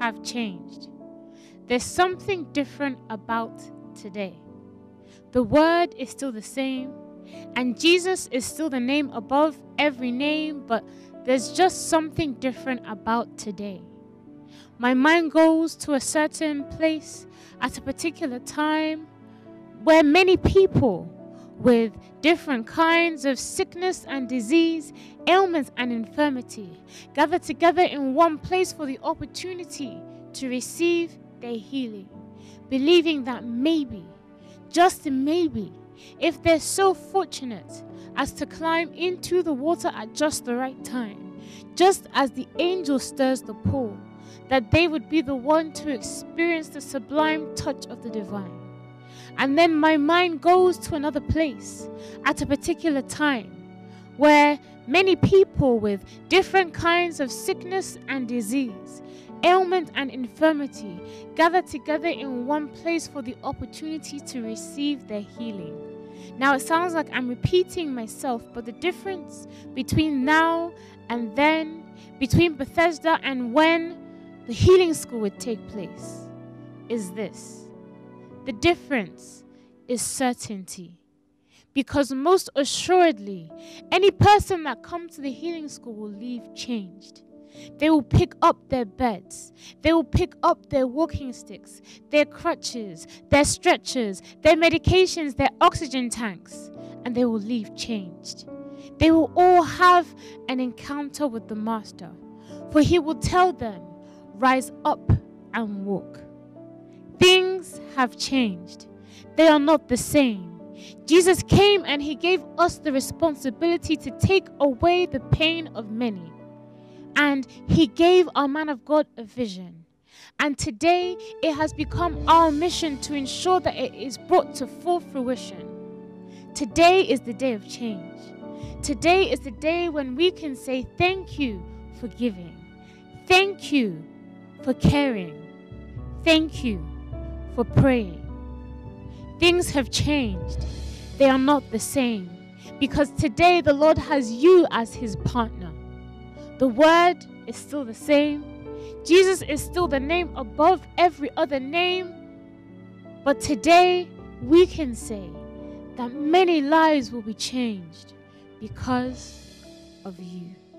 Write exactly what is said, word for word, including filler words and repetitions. have changed. There's something different about today. The word is still the same, and Jesus is still the name above every name, but there's just something different about today. My mind goes to a certain place at a particular time where many people with different kinds of sickness and disease, ailments and infirmity, gather together in one place for the opportunity to receive their healing, believing that maybe, just maybe, if they're so fortunate as to climb into the water at just the right time, just as the angel stirs the pool, that they would be the one to experience the sublime touch of the divine. And then my mind goes to another place at a particular time where many people with different kinds of sickness and disease, ailment and infirmity, gather together in one place for the opportunity to receive their healing. Now it sounds like I'm repeating myself, but the difference between now and then, between Bethesda and when the healing school would take place, is this. The difference is certainty. Because most assuredly, any person that comes to the healing school will leave changed. They will pick up their beds. They will pick up their walking sticks, their crutches, their stretchers, their medications, their oxygen tanks, and they will leave changed. They will all have an encounter with the Master, for he will tell them, "Rise up and walk." Things have changed. They are not the same. Jesus came and he gave us the responsibility to take away the pain of many. And he gave our man of God a vision. And today it has become our mission to ensure that it is brought to full fruition. Today is the day of change. Today is the day when we can say thank you for giving. Thank you for caring. Thank you for praying. Things have changed. They are not the same. Because today the Lord has you as his partner. The word is still the same. Jesus is still the name above every other name. But today we can say that many lives will be changed because of you.